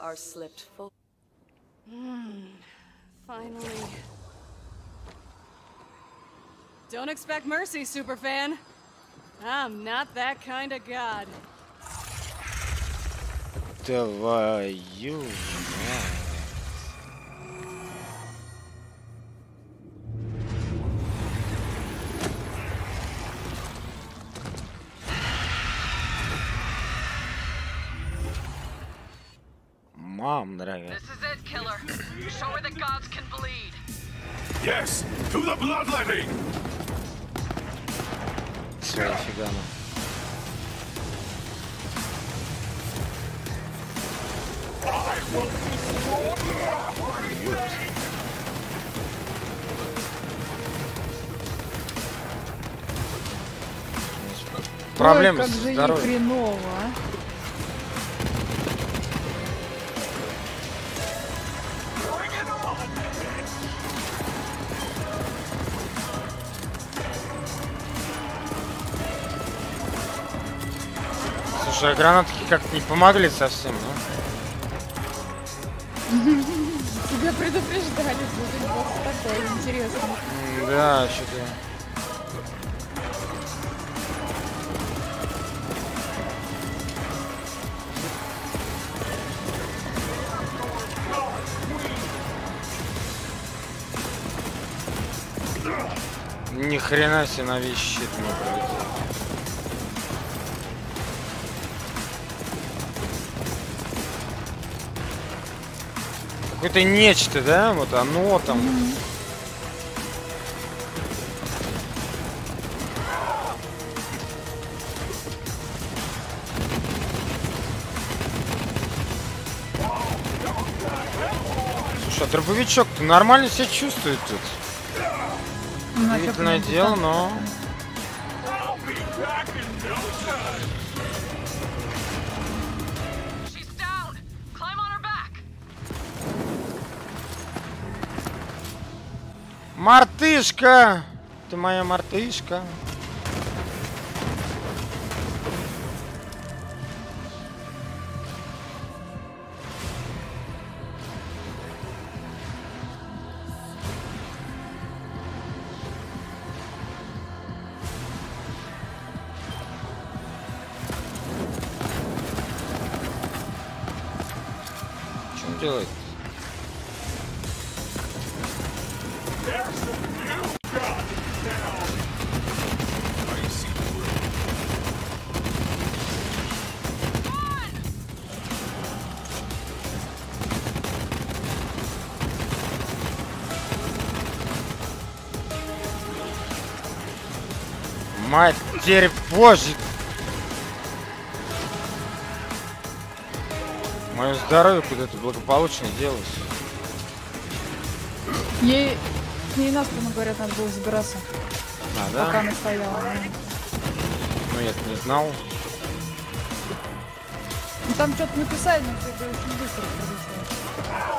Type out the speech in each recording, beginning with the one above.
are slipped full. Finally. Don't expect mercy, superfan. I'm not that kind of god. Давай, ё. Mom, this is it, killer. Show where the gods can bleed. Yes, to the bloodletting. Проблема с здоровьем. Слушай, а гранатки как-то не помогли совсем, да? Тебя предупреждали, будет вот такое интересное. Да, что-то... Ни хрена себе на весь щит не пролетел. Какое-то нечто, да? Вот оно там. Слушай, а дробовичок-то нормально себя чувствует тут. Удивительное дело, но... Мартышка! Ты моя мартышка. Что он делает? Матерь Божья! Мое здоровье куда-то благополучно делалось. Ей нас, кому говорят, надо было забираться. А, да? Пока она стояла. Ну, я-то не знал. Ну, там что-то написали, но все это очень быстро произошло.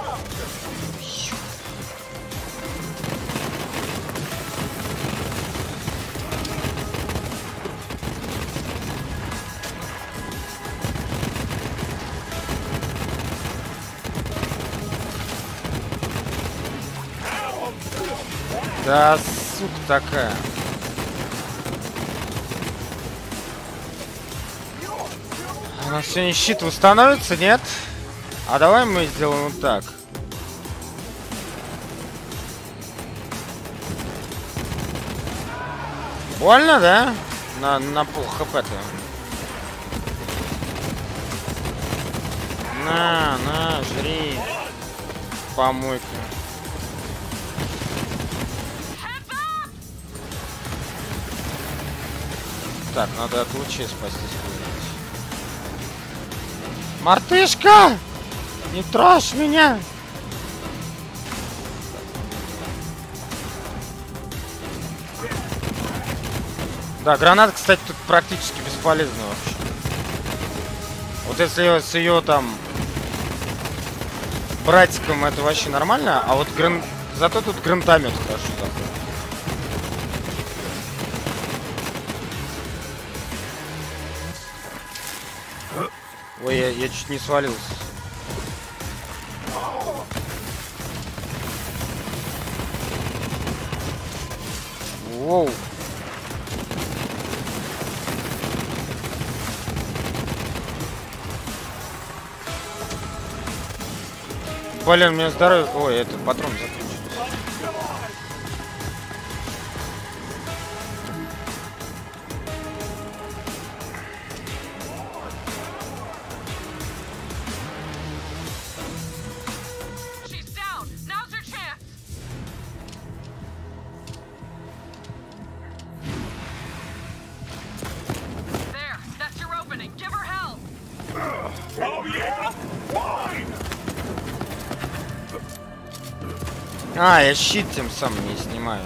Да, сука такая. У нас сегодня щит восстановится, нет? А давай мы сделаем вот так. Больно, да? На пол хп-то. На, жри. Помойку. Так, надо от лучей спастись. Мартышка! Не трожь меня! Да, граната, кстати, тут практически бесполезна вообще. Вот если с ее там братиком, это вообще нормально, а вот зато тут гранатомет хорошо такой. Ой, я чуть не свалился. Воу. Блин, у меня здоровье. Ой, этот патрон закончился. А, я щит тем самым не снимаю.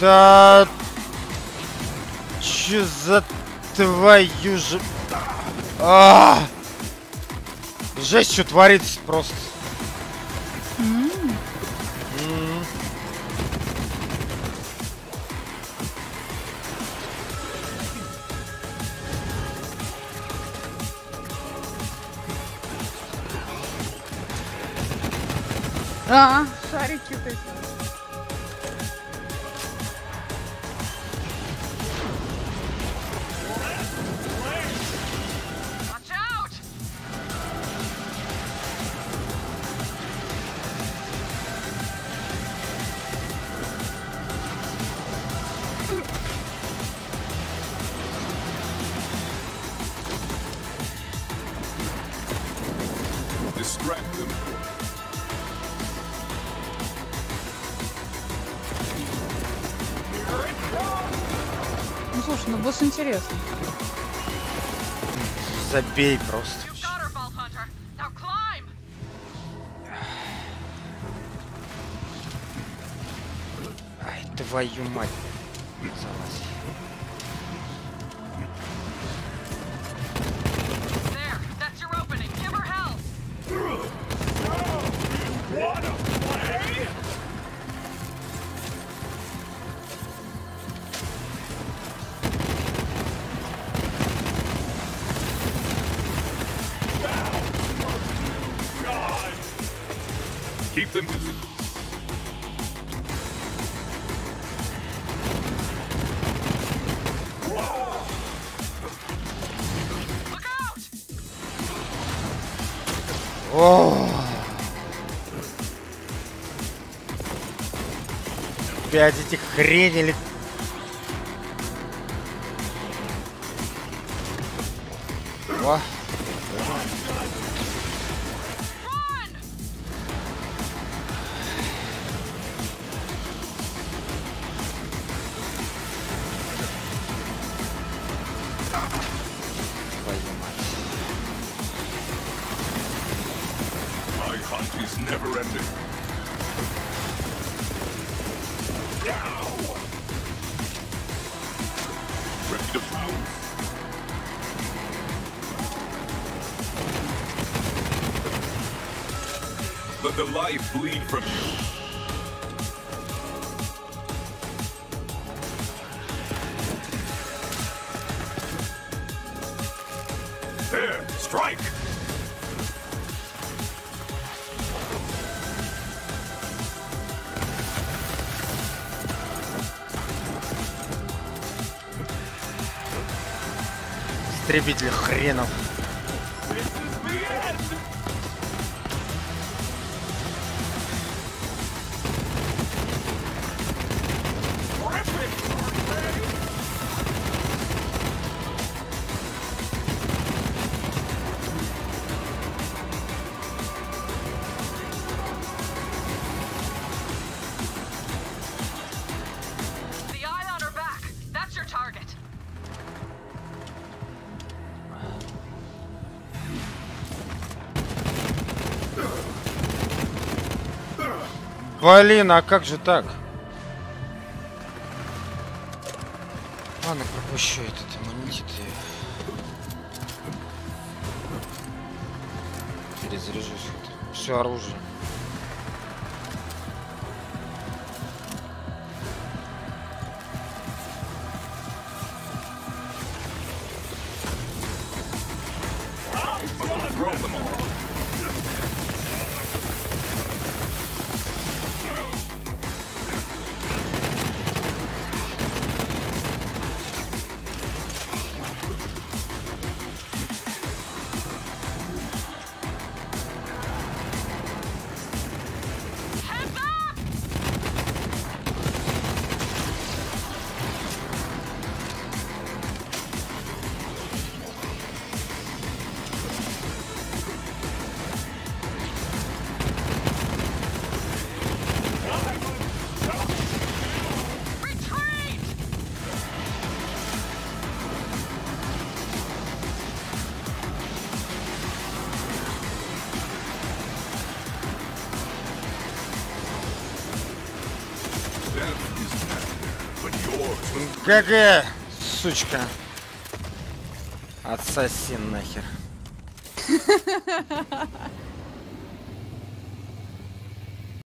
Да... Че за твою же... А! Жесть, что творится просто. А, шарики ты. Интересно. Забей просто. Ай, твою мать. Опять эти хренили. О. Истребитель хренов. The eye on her back. Блин, а как же так? Ладно, пропущу этот аммонит и перезаряжу все оружие. ГГ, сучка. Отсоси нахер.